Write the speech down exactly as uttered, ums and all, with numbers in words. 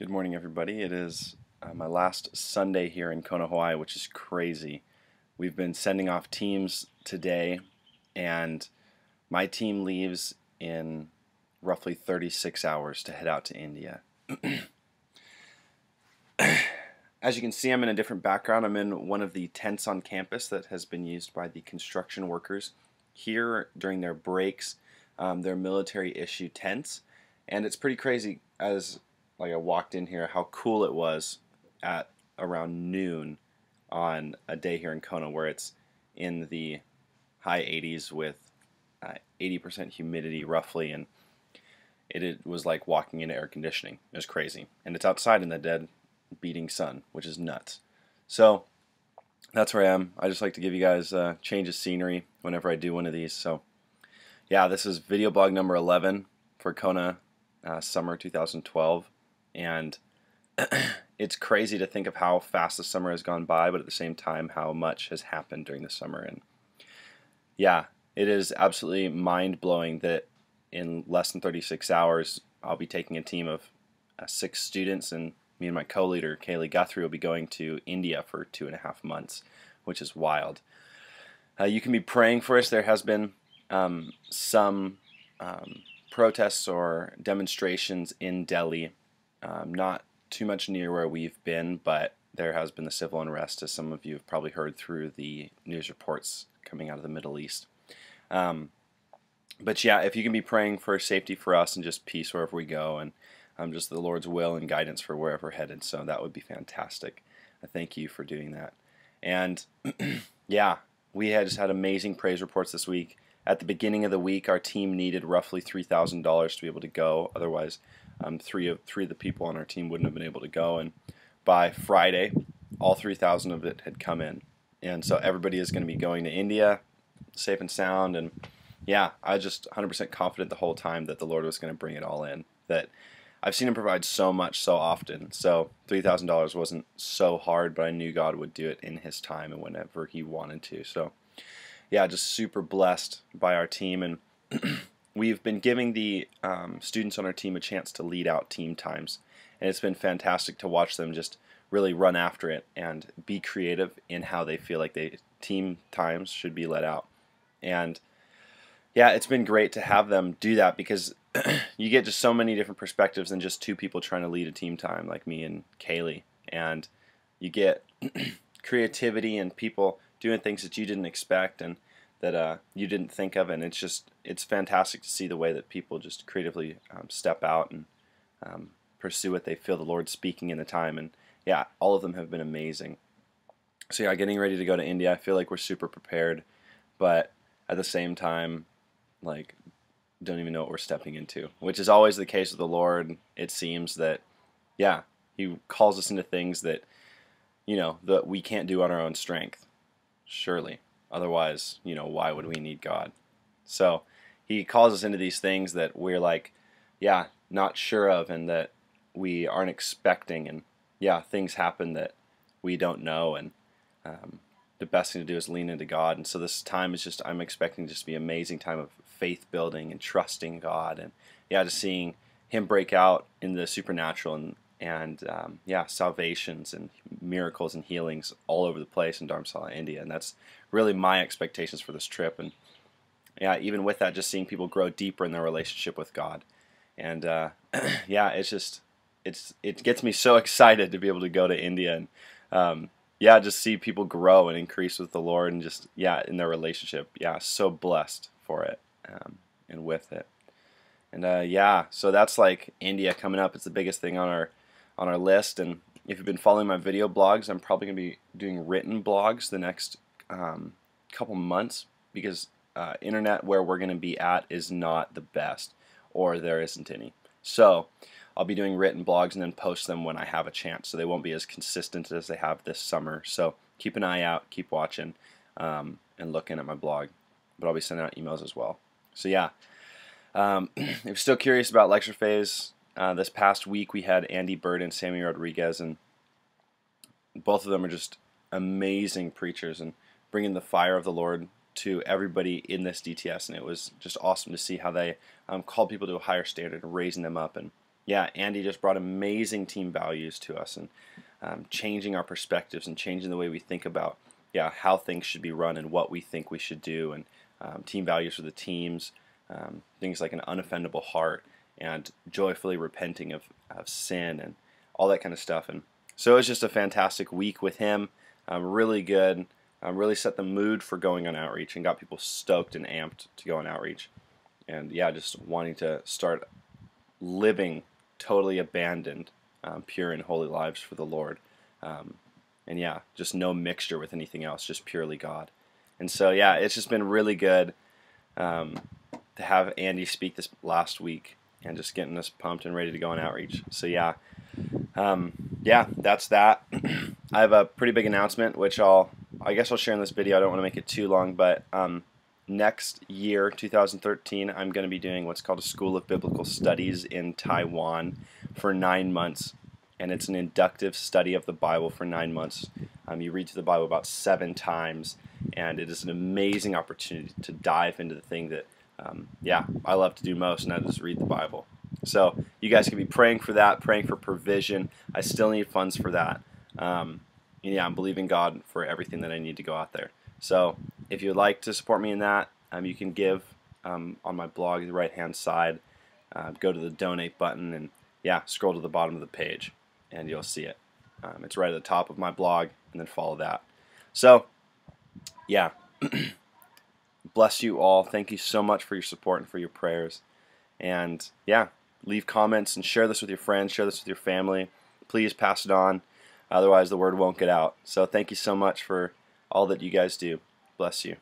Good morning, everybody. It is uh, my last Sunday here in Kona, Hawaii, which is crazy. We've been sending off teams today, and my team leaves in roughly thirty-six hours to head out to India. As you can see, I'm in a different background. I'm in one of the tents on campus that has been used by the construction workers here during their breaks, um, their military issue tents. And it's pretty crazy as like I walked in here, how cool it was at around noon on a day here in Kona where it's in the high eighties with uh, eighty percent humidity roughly, and it, it was like walking into air conditioning. It was crazy. And it's outside in the dead beating sun, which is nuts. So that's where I am. I just like to give you guys a uh, change of scenery whenever I do one of these. So yeah, this is video blog number eleven for Kona uh, summer two thousand twelve. And it's crazy to think of how fast the summer has gone by, but at the same time, how much has happened during the summer. And yeah, it is absolutely mind-blowing that in less than thirty-six hours, I'll be taking a team of uh, six students, and me and my co-leader, Kaylee Guthrie, will be going to India for two and a half months, which is wild. Uh, you can be praying for us. There has been um, some um, protests or demonstrations in Delhi. Um, not too much near where we've been, but there has been the civil unrest, as some of you have probably heard through the news reports coming out of the Middle East. Um, but yeah, if you can be praying for safety for us and just peace wherever we go, and um, just the Lord's will and guidance for wherever we're headed, so that would be fantastic. I thank you for doing that. And yeah, we had just had amazing praise reports this week. At the beginning of the week, our team needed roughly three thousand dollars to be able to go. Otherwise, um, three of three of the people on our team wouldn't have been able to go. And by Friday, all three thousand of it had come in. And so everybody is going to be going to India, safe and sound. And yeah, I was just one hundred percent confident the whole time that the Lord was going to bring it all in. That I've seen Him provide so much so often. So three thousand dollars wasn't so hard, but I knew God would do it in His time and whenever He wanted to. So yeah, just super blessed by our team, and we've been giving the um, students on our team a chance to lead out team times, and it's been fantastic to watch them just really run after it and be creative in how they feel like they team times should be let out. And yeah, it's been great to have them do that, because you get just so many different perspectives than just two people trying to lead a team time like me and Kaylee, and you get creativity and people doing things that you didn't expect and that uh, you didn't think of, and it's just it's fantastic to see the way that people just creatively um, step out and um, pursue what they feel the Lord speaking in the time. And yeah, all of them have been amazing. So yeah, getting ready to go to India, I feel like we're super prepared, but at the same time, like, don't even know what we're stepping into, which is always the case with the Lord. It seems that, yeah, He calls us into things that, you know, that we can't do on our own strength. Surely. Otherwise, you know, why would we need God? So He calls us into these things that we're like, yeah, not sure of, and that we aren't expecting. And yeah, things happen that we don't know. And um, the best thing to do is lean into God. And so this time is just, I'm expecting just to be an amazing time of faith building and trusting God. And yeah, just seeing Him break out in the supernatural and, and um, yeah, salvations and miracles and healings all over the place in Dharamsala, India. And that's really my expectations for this trip. And yeah, even with that, just seeing people grow deeper in their relationship with God. And uh, yeah, it's just, it's it gets me so excited to be able to go to India and um, yeah, just see people grow and increase with the Lord and just, yeah, in their relationship. Yeah, so blessed for it um, and with it. And uh, yeah, so that's like India coming up. It's the biggest thing on our on our list, and if you've been following my video blogs, I'm probably going to be doing written blogs the next um, couple months, because uh, internet where we're going to be at is not the best, or there isn't any. So I'll be doing written blogs and then post them when I have a chance, so they won't be as consistent as they have this summer. So keep an eye out, keep watching, um, and looking at my blog, but I'll be sending out emails as well. So yeah, um, if you're still curious about lecture phase, Uh, this past week we had Andy Byrd and Sammy Rodriguez, and both of them are just amazing preachers and bringing the fire of the Lord to everybody in this D T S, and it was just awesome to see how they um, called people to a higher standard and raising them up. And yeah, Andy just brought amazing team values to us, and um, changing our perspectives and changing the way we think about yeah how things should be run and what we think we should do, and um, team values for the teams, um, things like an unoffendable heart and joyfully repenting of, of sin and all that kind of stuff. And so it was just a fantastic week with him. Um, really good. Um, really set the mood for going on outreach and got people stoked and amped to go on outreach. And yeah, just wanting to start living totally abandoned, um, pure and holy lives for the Lord. Um, and yeah, just no mixture with anything else, just purely God. And so yeah, it's just been really good um, to have Andy speak this last week and just getting us pumped and ready to go on outreach. So yeah, um, yeah, that's that. I have a pretty big announcement, which I'll I guess I'll share in this video. I don't want to make it too long, but um, next year, two thousand thirteen, I'm going to be doing what's called a School of Biblical Studies in Taiwan for nine months, and it's an inductive study of the Bible for nine months. Um, you read through the Bible about seven times, and it is an amazing opportunity to dive into the thing that, um, yeah, I love to do most, and that is read the Bible. So you guys can be praying for that, praying for provision. I still need funds for that. Um, Yeah, I'm believing God for everything that I need to go out there. So if you'd like to support me in that, um, you can give um, on my blog, the right-hand side. Uh, go to the donate button and, yeah, scroll to the bottom of the page, and you'll see it. Um, it's right at the top of my blog, and then follow that. So, yeah, bless you all. Thank you so much for your support and for your prayers. And, yeah, leave comments and share this with your friends. Share this with your family. Please pass it on. Otherwise, the word won't get out. So thank you so much for all that you guys do. Bless you.